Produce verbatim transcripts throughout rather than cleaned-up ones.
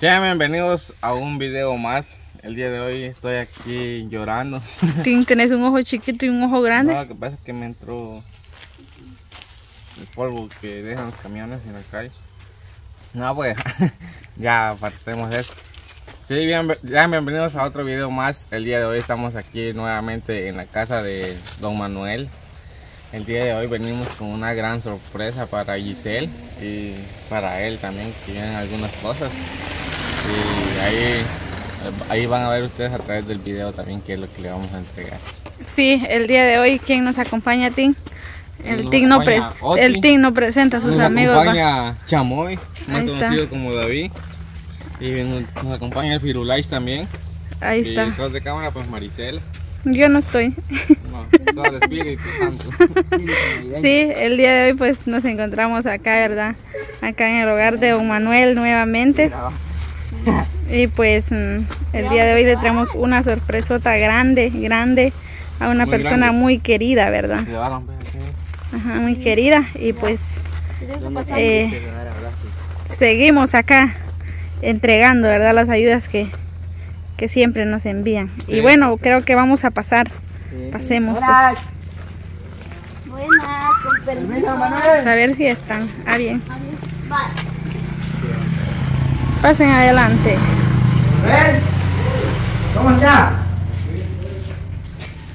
Sean bienvenidos a un video más. El día de hoy estoy aquí llorando. ¿Tienes un ojo chiquito y un ojo grande? No, lo que pasa es que me entró el polvo que dejan los camiones en la calle. No, pues ya partemos de eso. Sí, bien, ya bienvenidos a otro video más. El día de hoy estamos aquí nuevamente en la casa de don Manuel. El día de hoy venimos con una gran sorpresa para Giselle y para él también, que tienen algunas cosas. Y ahí, ahí van a ver ustedes a través del video también qué es lo que le vamos a entregar. Sí, el día de hoy, ¿quién nos acompaña, Tim? El Tim no, pre no presenta a sus nos amigos. Nos acompaña va. Chamoy, más conocido como David. Y nos, nos acompaña el Firulais también. Ahí y está. Y detrás de cámara, pues Maricel. Yo no estoy. No, todo espíritu santo. Sí, el día de hoy pues nos encontramos acá, ¿verdad? Acá en el hogar de don Manuel nuevamente. Mira. Y pues el día de hoy le traemos una sorpresota grande, grande a una muy persona grande. Muy querida, ¿verdad? Ajá, muy querida. Y pues eh, seguimos acá entregando, ¿verdad? Las ayudas que, que siempre nos envían. Y bueno, creo que vamos a pasar. Pasemos. Pues. Buenas, con permiso. A ver si están. Ah, bien. Pasen adelante. ¿Cómo está?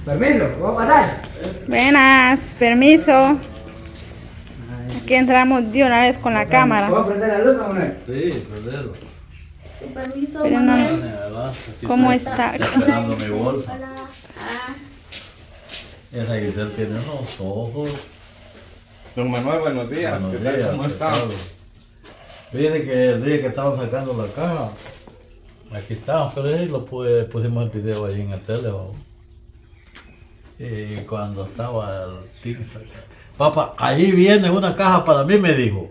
Permiso, ¿puedo pasar? Buenas, permiso. Aquí entramos de una vez con la cámara. ¿Puedo prender la luz, Manuel? Sí, prenderlo. Con permiso, Manuel. ¿Cómo está? Esperando mi bolsa. Esa Giselle tiene los ojos. Don Manuel, buenos días. Buenos días. ¿Cómo está? Fíjense que el día que estábamos sacando la caja, aquí estábamos, pero ahí lo pude, pusimos el video ahí en el teléfono. Y cuando estaba el tío, papá, ahí viene una caja para mí, me dijo.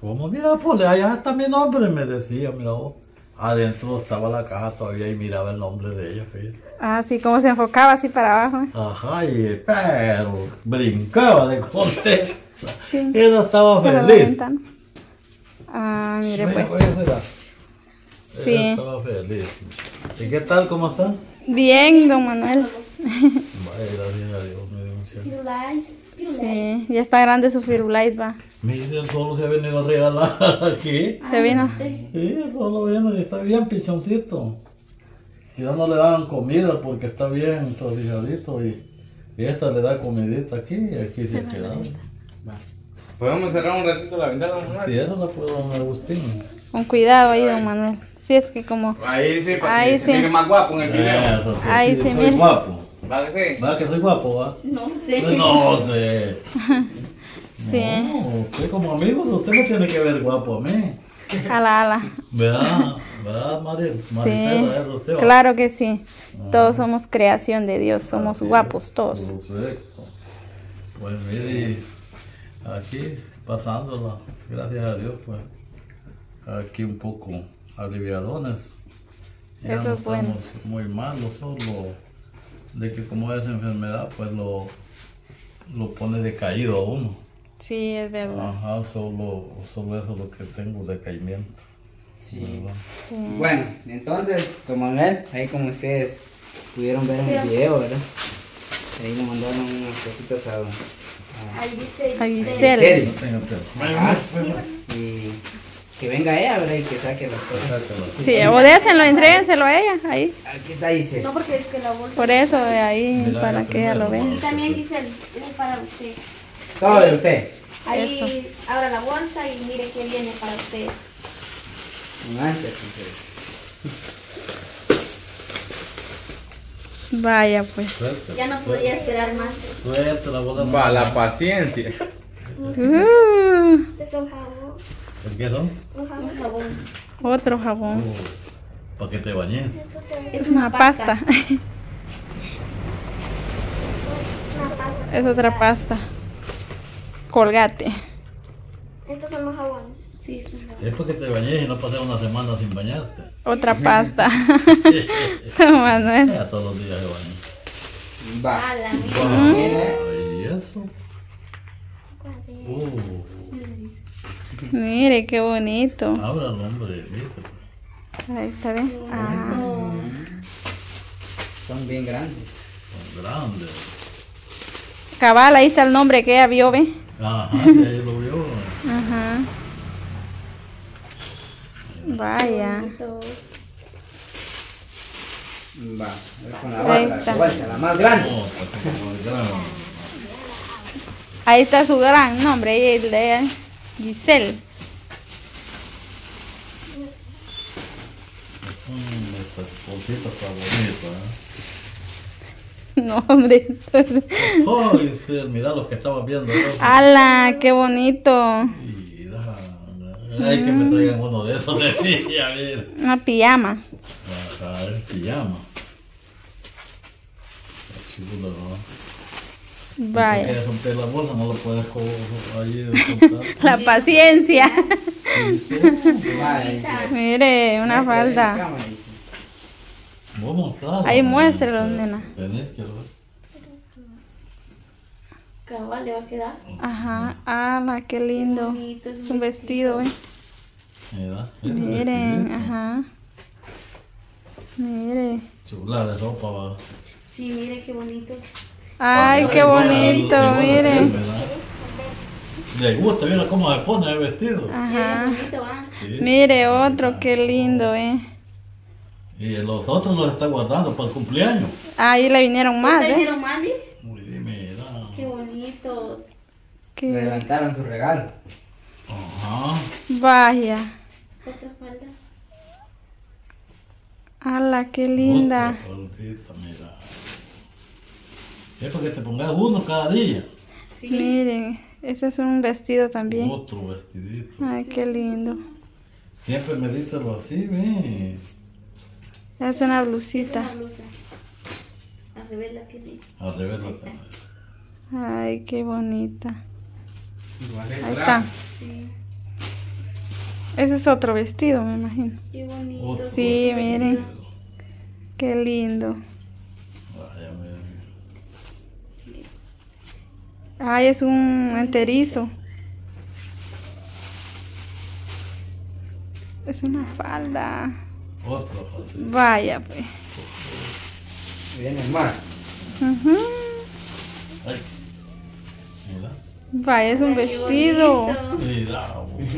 ¿Cómo? Mira, pues allá está mi nombre, me decía, mira vos. Adentro estaba la caja todavía y miraba el nombre de ella, fíjate. Ah, sí, como se enfocaba así para abajo. Ajá, y pero brincaba de contento. Sí. Ella estaba feliz. Ah, mire pues. Sí. Estaba feliz. ¿Y qué tal? ¿Cómo están? Bien, don Manuel. Vaya, gracias a Dios, me denunció. Firulais. Sí, ya está grande su Firulais, va. Miren, solo se ha venido a regalar aquí. Se vino. Sí, solo vino y está bien pichoncito. Y ya no le daban comida porque está bien tortilladito y, y esta le da comidita aquí y aquí se queda. ¿Podemos cerrar un ratito la ventana, don Manuel? Sí, eso la puedo, don Agustín. Con cuidado ahí, don Manuel. Sí, es que como... Ahí sí, para ahí que sí. Más guapo en el video. Eso, sí, ahí sí, sí mire. Guapo. ¿Va que sí? ¿Va que soy guapo, va? No sé. No sé. Sí. No, usted como amigos, usted no tiene que ver guapo a mí. Ala, ala. ¿Verdad? ¿Verdad, Maril? Maril, sí. Usted, claro que sí. Ah. Todos somos creación de Dios. Somos así guapos, todos. Perfecto. Pues mire... Aquí, pasándola, gracias a Dios, pues, aquí un poco aliviadones. Ya eso no estamos bueno. Muy malos, solo de que como es enfermedad, pues lo, lo pone decaído a uno. Sí, es verdad. Ajá, solo, solo eso es lo que tengo, decaimiento. Sí. Sí. Bueno, entonces, don Manuel, ahí como ustedes pudieron ver en el video, ¿verdad? Ahí nos mandaron unas cositas a... A Giselle. Y que venga ella, ¿verdad? Y que saque las cosas. Sí, o désenlo, entréguenselo a ella, ahí. Aquí está Giselle. No, porque es que la bolsa. Por eso, de ahí, mira, para que ella lo vea. Y también Giselle, es para usted. Todo de usted. Ahí eso. Abra la bolsa y mire que viene para usted. Manches, Giselle. Vaya pues. Suerte, ya no podía esperar más. Suerte, la boda. Para la paciencia. Uh. Este es un jabón. ¿El qué son? Un jabón. Otro jabón. Uh, para que te bañes. Es una pasta. Es otra pasta. Colgate. Estos son los jabones. Sí, sí, sí. Es porque te bañé y no pasé una semana sin bañarte. Otra pasta. Manuel. Ya todos los días se bañé. Va. ¿Y eso? Uh. Mire, qué bonito. Ábralo, hombre. Mire. Ahí está bien. Ah. Son bien grandes. Son grandes. Cabal, ahí está el nombre que ella vio, ¿ve? Ajá, ahí lo vio. Ajá. Vaya. Va, con la barra, vuelta, la más grande. Oh, ahí está su gran nombre, el de Giselle. No, hombre. Oh, Giselle, mira los que estabas viendo. ¡Hala! ¡Qué bonito! Ay, que me traigan uno de esos de sí, a ver. Una pijama. Ajá, es pijama. Qué chulo, ¿no? Vaya. Si quieres romper la bolsa, no lo puedes ahí. La paciencia. Mire, una falda. Voy a mostrar. Ahí muéstralo, nena. Venés, quiero ver. Cabal, le va a quedar. Ajá, ala, qué lindo. Qué bonito, es un vestido, ¿eh? Mira, miren, ajá. Mire. Chula de ropa, va. Sí, mire qué bonito. Ay, ay qué bonito, la, la, la, mire. Le gusta, mira cómo se pone el vestido. Ajá. Sí. Mire, otro, ah, qué lindo, ¿eh? Y los otros los está guardando para el cumpleaños. Ahí le vinieron más, ¿eh? ¿Le vinieron más, ¿eh? ¿Qué? Le adelantaron su regalo. Ajá. Vaya. Otra falda. ¡Hala, qué linda! Otra faldita, mira. Es porque te pongas uno cada día. Sí. Miren, ese es un vestido también. Otro vestidito. Ay, qué lindo. Siempre me diste algo así, ve. Es una blusita. Es una blusa. Al revés la tiene. Al revés la tiene. Ay, qué bonita. Ahí está. Sí. Ese es otro vestido, me imagino. Qué bonito. Otro, sí, otro, miren. Lindo. Qué lindo. Vaya, mira. Ay, es un sí, enterizo. Es una falda. Otra falda. Vaya, pues. Viene más. Ajá. Ay. Mira. Vaya, es un vestido. Mira, oh. Es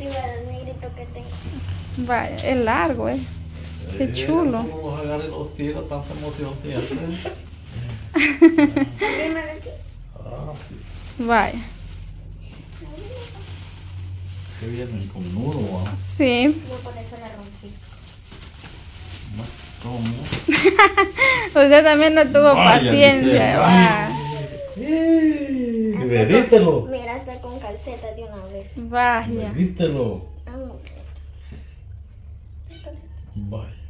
igual al negrito que tengo. Vaya, es largo, eh. Qué eh, chulo. ¿Cómo los agarré los tiros? Tanta emoción que hace. Ah, sí. Vaya. Qué bien, con nudo, ¿no? ¿Ah? Sí. Yo por eso la rompí. ¿Cómo? Usted también no tuvo vaya, paciencia. Vaya. Sí, vedítelo. Mira, está con calceta de una vez. Vaya. Vedítelo. Vaya.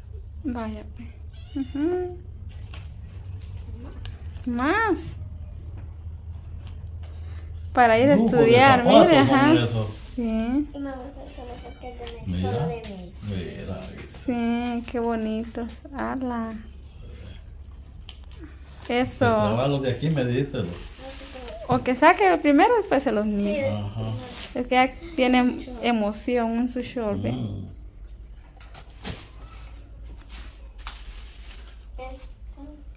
Vaya. Uh-huh. Más. Para ir a lujo estudiar, zapatos, mire, ajá. Sí. Mira, mira. Sí, qué bonitos. ¡Hala! Eso. Trabalos de aquí, medítelo. O que saque primero y después se los mide. Ajá. Es que ya tiene emoción en su short. ¿Ve? Mm.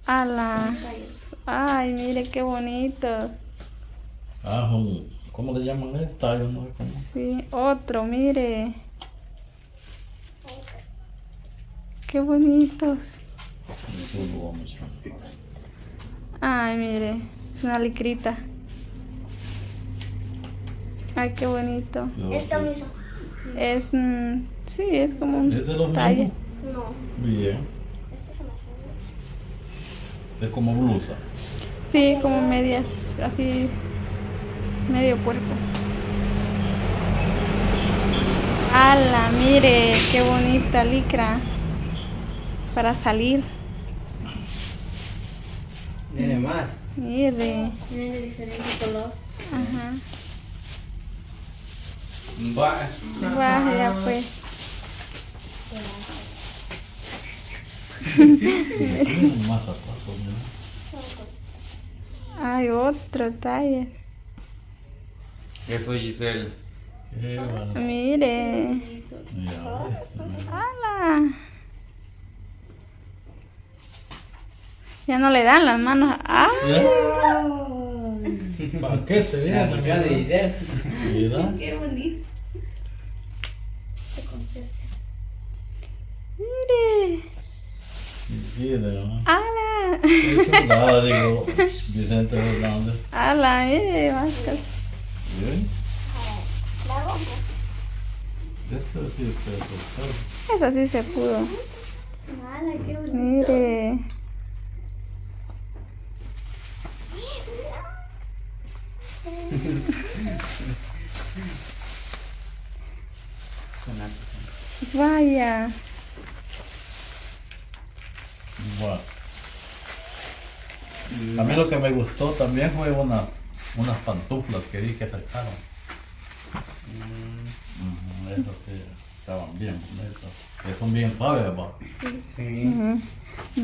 ¡Hala! ¡Ay, mire qué bonitos! Ah, ¿cómo le llaman esta? Yo no sé cómo. Sí, otro, mire. Qué bonitos. Ay, mire, es una licrita. Ay, qué bonito. Esta misma. Es, mm, sí, es como un. ¿Es de los talle? No. Bien. Es como blusa. Sí, como medias, así, medio cuerpo. ¡Hala! Mire, qué bonita licra para salir. Tiene más. Mire. Tiene de diferente color. Ajá. Vaya, pues. Hay otro taller. Eso, Giselle. Mire. ¡Hala! Ya no le dan las manos. ¡Ay! Ay, paquete, mira. La porción de Giselle. Mira. Qué bonito. Mire. Mire. ¡Hala! Es un lado, digo, Vicente Hernández. ¡Hala! Mire, Máscar. ¿Bien? La ropa. Esto sí se pudo. Eso sí se pudo. ¡Hala, qué bonito! Mire. Vaya. Bueno. A mí lo que me gustó también fue una, unas pantuflas que vi que sacaron. Mm. Uh-huh, esas que estaban bien, esas, que son bien suaves, ¿verdad? Sí. Sí. Uh-huh.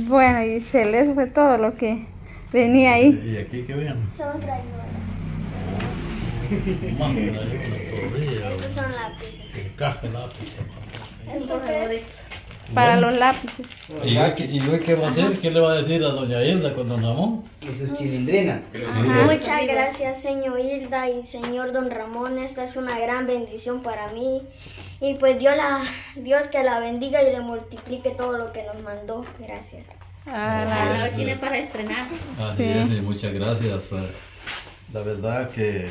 Bueno, y se les fue todo lo que venía ahí. ¿Y aquí qué viene? Son rayones. Mami, la estos son lápices. Encaje lápices. Para los lápices. ¿Y, y qué va a hacer? ¿Qué le va a decir a doña Hilda con don Ramón? Y sus chilindrinas. Ajá, muchas gracias, señor Hilda y señor don Ramón. Esta es una gran bendición para mí. Y pues Dios, la, Dios que la bendiga y le multiplique todo lo que nos mandó. Gracias. Ah, lo tiene para estrenar. Así es, y muchas gracias. La verdad que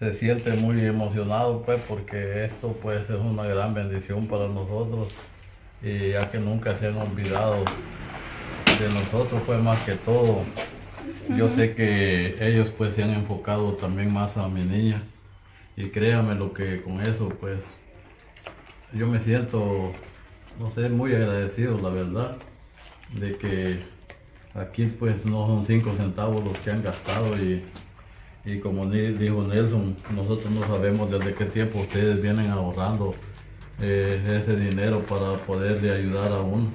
se siente muy emocionado, pues, porque esto, pues, es una gran bendición para nosotros, y ya que nunca se han olvidado de nosotros, pues, más que todo. Yo sé que ellos, pues, se han enfocado también más a mi niña, y créanme lo que con eso, pues, yo me siento, no sé, muy agradecido, la verdad, de que aquí, pues, no son cinco centavos los que han gastado, y Y como dijo Nelson, nosotros no sabemos desde qué tiempo ustedes vienen ahorrando eh, ese dinero para poderle ayudar a uno.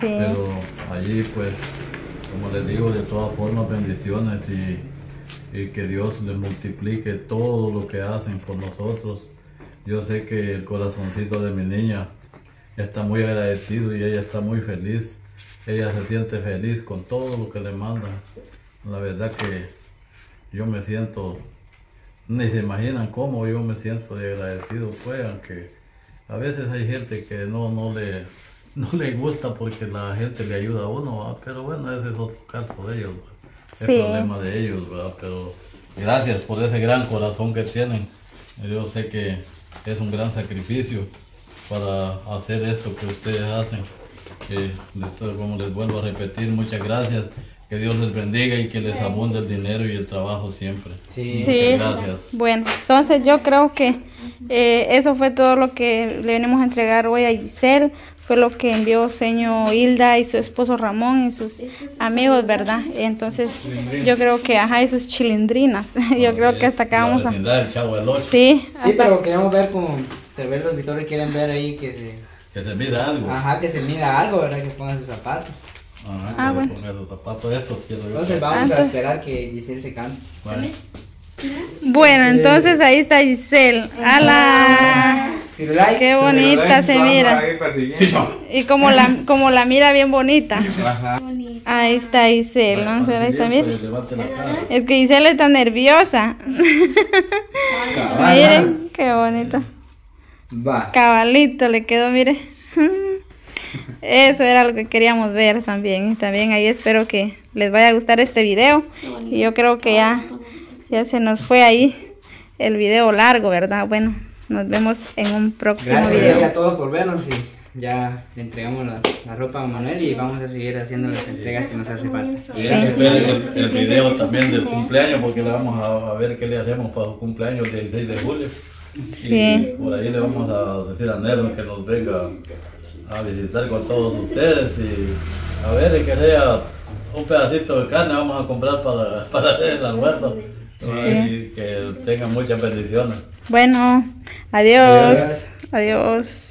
Sí. Pero allí, pues, como les digo, de todas formas, bendiciones y, y que Dios les multiplique todo lo que hacen por nosotros. Yo sé que el corazoncito de mi niña está muy agradecido y ella está muy feliz. Ella se siente feliz con todo lo que le mandan. La verdad que yo me siento, ni se imaginan cómo yo me siento de agradecido, pues, aunque a veces hay gente que no, no, le, no le gusta porque la gente le ayuda a uno, ¿verdad? Pero bueno, ese es otro caso de ellos, sí. Es problema de ellos, ¿verdad? Pero gracias por ese gran corazón que tienen. Yo sé que es un gran sacrificio para hacer esto que ustedes hacen. Que, como les vuelvo a repetir, muchas gracias. Que Dios les bendiga y que les abunde el dinero y el trabajo siempre. Sí, sí. Gracias. Bueno, entonces yo creo que eh, eso fue todo lo que le venimos a entregar hoy a Giselle. Fue lo que envió señor Hilda y su esposo Ramón y sus amigos, ¿verdad? Entonces yo creo que, ajá, y sus chilindrinas. Yo creo que hasta acá vamos a... El Chavo del Ocho. Sí, sí, pero queremos ver como... Tal vez los Vitores quieren ver ahí que se... Que se mida algo. Ajá, que se mida algo, ¿verdad? Que pongan sus zapatos. Ajá, ah, bueno. Los zapatos estos, entonces vamos Antes. a esperar que Giselle se cante. Vale. Bueno, entonces ahí está Giselle. ¡Hala! Firulais. ¡Qué bonita Firulais se mira! Sí, y como la, como la mira bien bonita. Ajá. Ahí está Giselle. Vamos a ver, ahí está, mira. Es que Giselle está nerviosa. Miren, qué bonito. Va. Cabalito le quedó, mire. Eso era lo que queríamos ver también. También ahí espero que les vaya a gustar este video. Y yo creo que ya, ya se nos fue ahí el video largo, ¿verdad? Bueno, nos vemos en un próximo Gracias, video. Gracias a todos por vernos y ya le entregamos la, la ropa a Manuel y vamos a seguir haciendo las entregas que nos hace falta. Y ya se fue el, el video también del cumpleaños, porque le vamos a, a ver qué le hacemos para su cumpleaños el dieciséis de julio. Sí. Y por ahí le vamos a decir a Nero que nos venga a visitar con todos ustedes y a ver, y que sea un pedacito de carne vamos a comprar para, para el almuerzo. Sí. Y que tengan muchas bendiciones. Bueno, adiós. Adiós. Adiós.